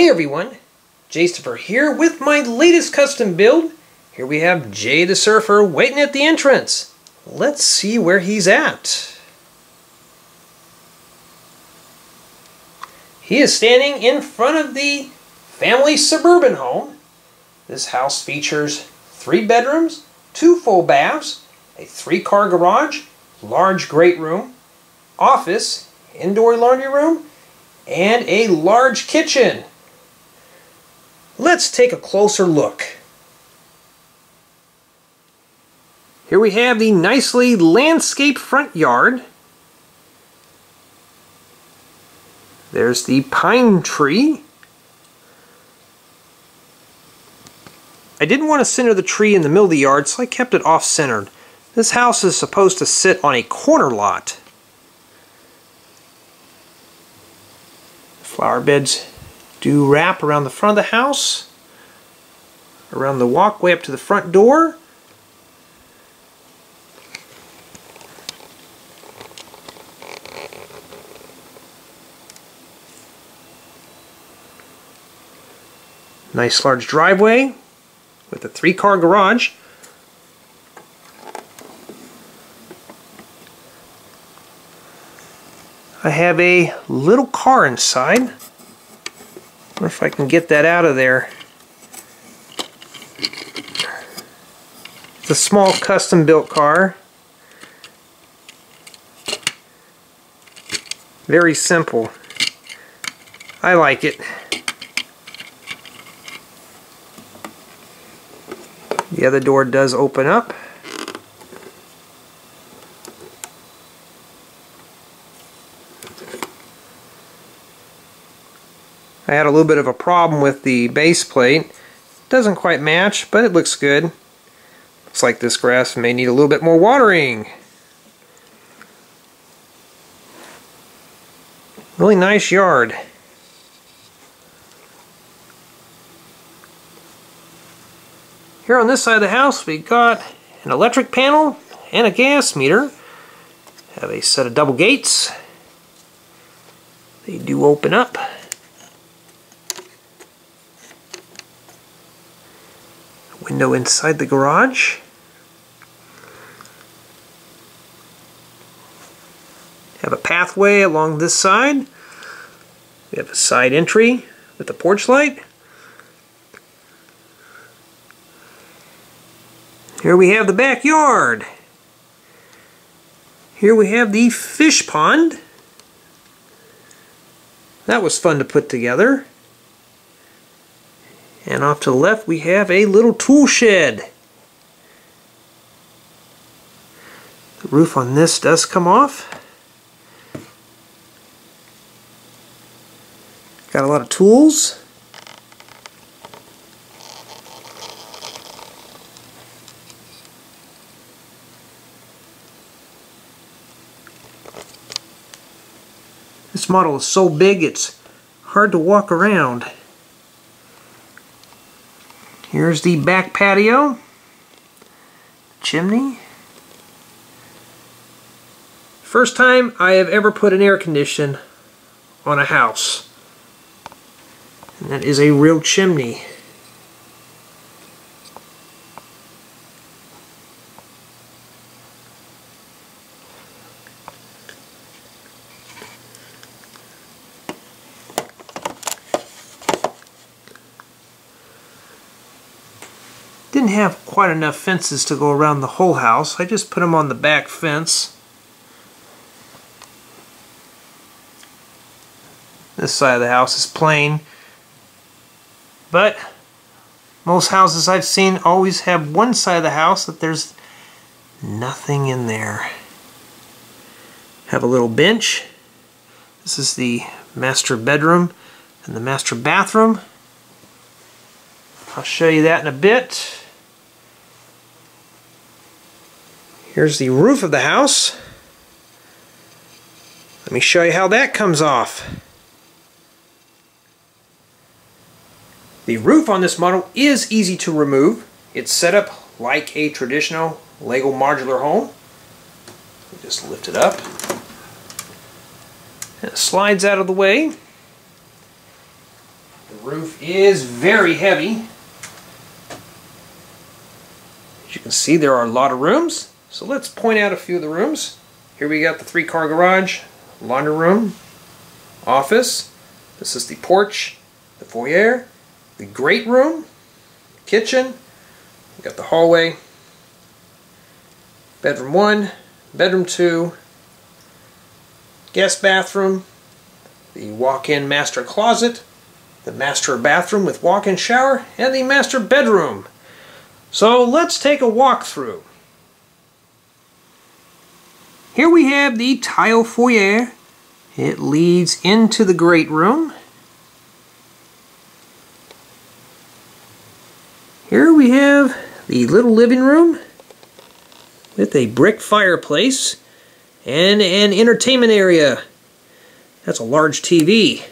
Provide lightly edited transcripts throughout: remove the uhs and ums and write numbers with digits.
Hey everyone, Jaystepher here with my latest custom build. Here we have Jay the Surfer waiting at the entrance. Let's see where he's at. He is standing in front of the family suburban home. This house features 3 bedrooms, 2 full baths, a 3-car garage, large great room, office, indoor laundry room, and a large kitchen. Let's take a closer look. Here we have the nicely landscaped front yard. There's the pine tree. I didn't want to center the tree in the middle of the yard, so I kept it off-centered. This house is supposed to sit on a corner lot. The flower beds do wrap around the front of the house, around the walkway up to the front door. Nice large driveway with a 3-car garage. I have a little car inside. I wonder if I can get that out of there. It's a small custom built car. Very simple. I like it. The other door does open up. I had a little bit of a problem with the base plate. It doesn't quite match, but it looks good. Looks like this grass may need a little bit more watering. Really nice yard. Here on this side of the house we got an electric panel and a gas meter. Have a set of double gates. They do open up. Window inside the garage. Have a pathway along this side. We have a side entry with a porch light. Here we have the backyard. Here we have the fish pond. That was fun to put together. And off to the left we have a little tool shed. The roof on this does come off. Got a lot of tools. This model is so big it's hard to walk around. Here's the back patio, chimney. First time I have ever put an air condition on a house. And that is a real chimney. Didn't have quite enough fences to go around the whole house. I just put them on the back fence. This side of the house is plain, but most houses I've seen always have one side of the house that there's nothing in there. Have a little bench. This is the master bedroom and the master bathroom. I'll show you that in a bit. Here's the roof of the house. Let me show you how that comes off. The roof on this model is easy to remove. It's set up like a traditional Lego modular home. Just lift it up. And it slides out of the way. The roof is very heavy. As you can see, there are a lot of rooms. So let's point out a few of the rooms. Here we got the three-car garage, laundry room, office. This is the porch, the foyer, the great room, kitchen. We got the hallway, bedroom 1, bedroom 2, guest bathroom, the walk-in master closet, the master bathroom with walk-in shower, and the master bedroom. So let's take a walk through. Here we have the tile foyer. It leads into the great room. Here we have the little living room with a brick fireplace and an entertainment area. That's a large TV.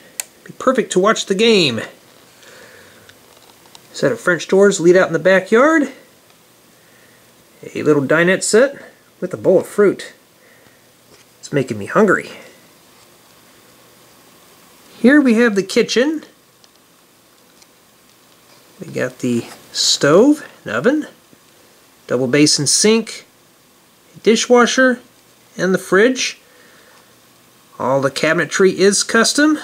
Be perfect to watch the game. Set of French doors lead out in the backyard. A little dinette set with a bowl of fruit. It's making me hungry. Here we have the kitchen. We got the stove and oven, double basin sink, a dishwasher, and the fridge. All the cabinetry is custom.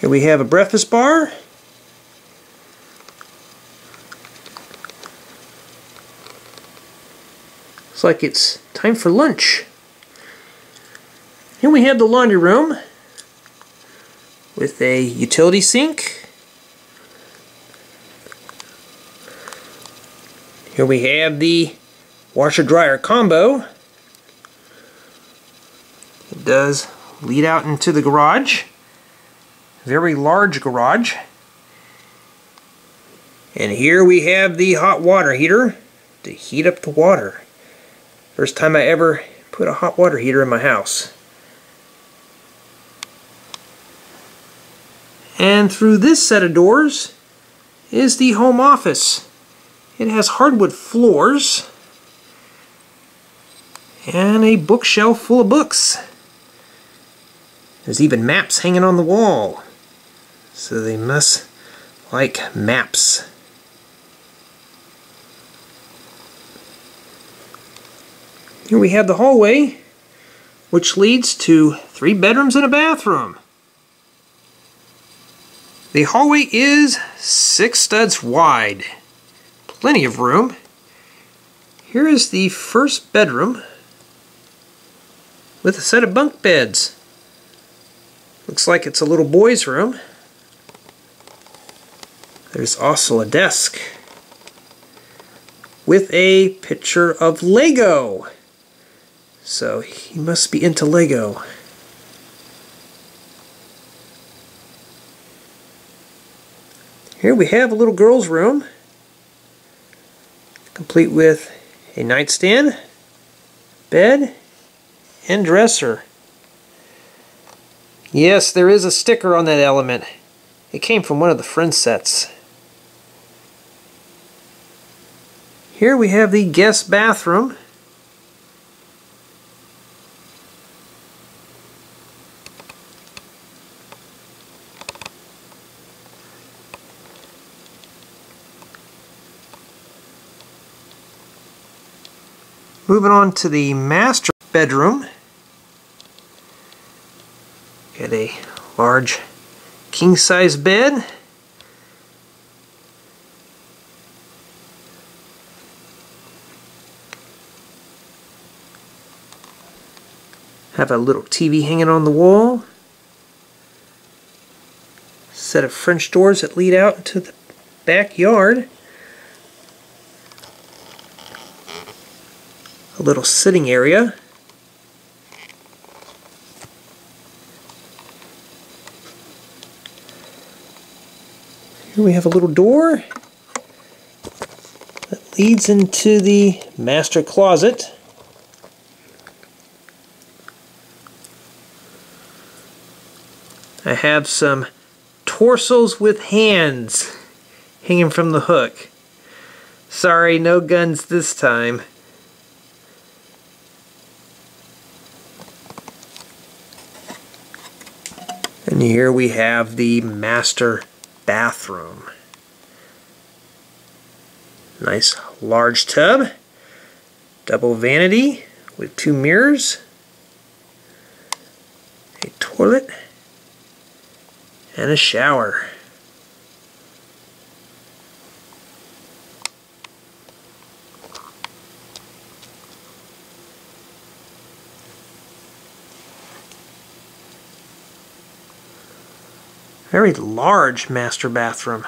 Here we have a breakfast bar. Looks like it's time for lunch. Here we have the laundry room with a utility sink. Here we have the washer-dryer combo. It does lead out into the garage. Very large garage. And here we have the hot water heater to heat up the water. First time I ever put a hot water heater in my house. And through this set of doors is the home office. It has hardwood floors and a bookshelf full of books. There's even maps hanging on the wall. So they must like maps. Here we have the hallway, which leads to 3 bedrooms and a bathroom. The hallway is 6 studs wide. Plenty of room. Here is the first bedroom with a set of bunk beds. Looks like it's a little boy's room. There's also a desk with a picture of Lego. So he must be into Lego. Here we have a little girl's room, complete with a nightstand, bed, and dresser. Yes, there is a sticker on that element. It came from one of the friend sets. Here we have the guest bathroom. Moving on to the master bedroom. Got a large king-size bed. Have a little TV hanging on the wall. Set of French doors that lead out into the backyard. A little sitting area. Here we have a little door that leads into the master closet. I have some torsos with hands hanging from the hook. Sorry, no guns this time. And here we have the master bathroom. Nice large tub, double vanity with two mirrors, a toilet, and a shower. Very large master bathroom.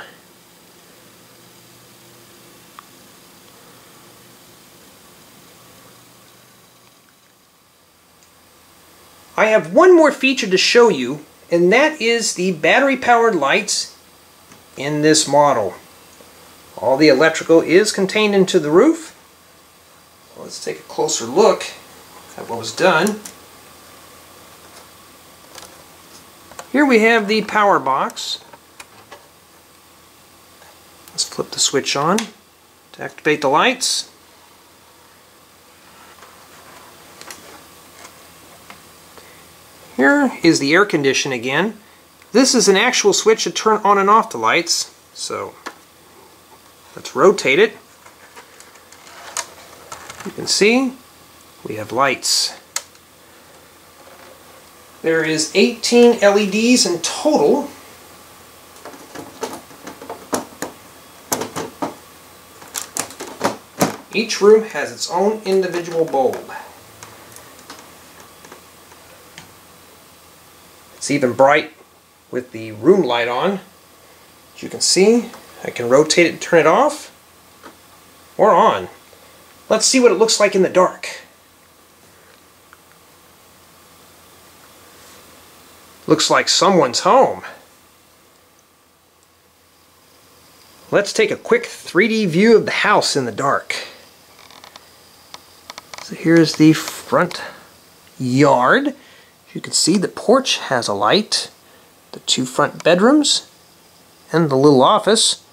I have one more feature to show you, and that is the battery-powered lights in this model. All the electrical is contained into the roof. Let's take a closer look at what was done. Here we have the power box. Let's flip the switch on to activate the lights. Here is the air condition again. This is an actual switch to turn on and off the lights. So let's rotate it. You can see we have lights. There is 18 LEDs in total. Each room has its own individual bulb. It's even bright with the room light on. As you can see, I can rotate it and turn it off or on. Let's see what it looks like in the dark. Looks like someone's home. Let's take a quick 3D view of the house in the dark. So here's the front yard. You can see the porch has a light, the two front bedrooms, and the little office.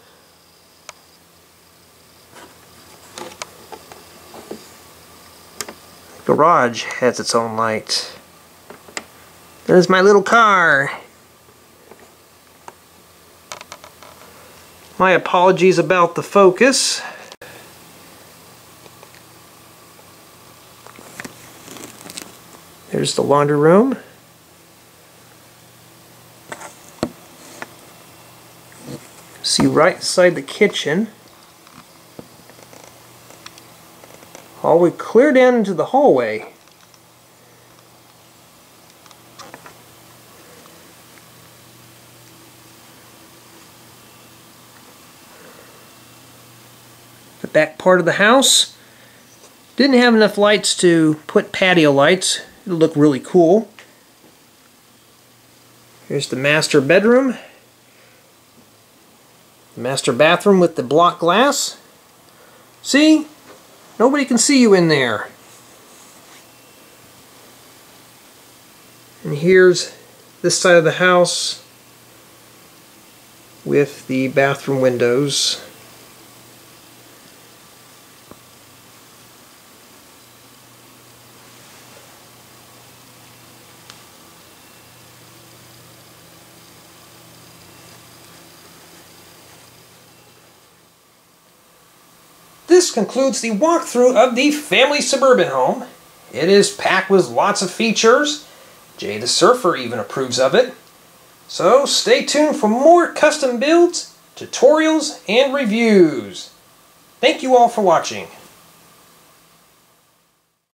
The garage has its own light. There's my little car. My apologies about the focus. There's the laundry room. See right inside the kitchen. All we clear down into the hallway. The back part of the house. Didn't have enough lights to put patio lights. It'll look really cool. Here's the master bedroom. The master bathroom with the block glass. See? Nobody can see you in there. And here's this side of the house with the bathroom windows. This concludes the walkthrough of the family suburban home. It is packed with lots of features. Jay the Surfer even approves of it. So stay tuned for more custom builds, tutorials, and reviews. Thank you all for watching.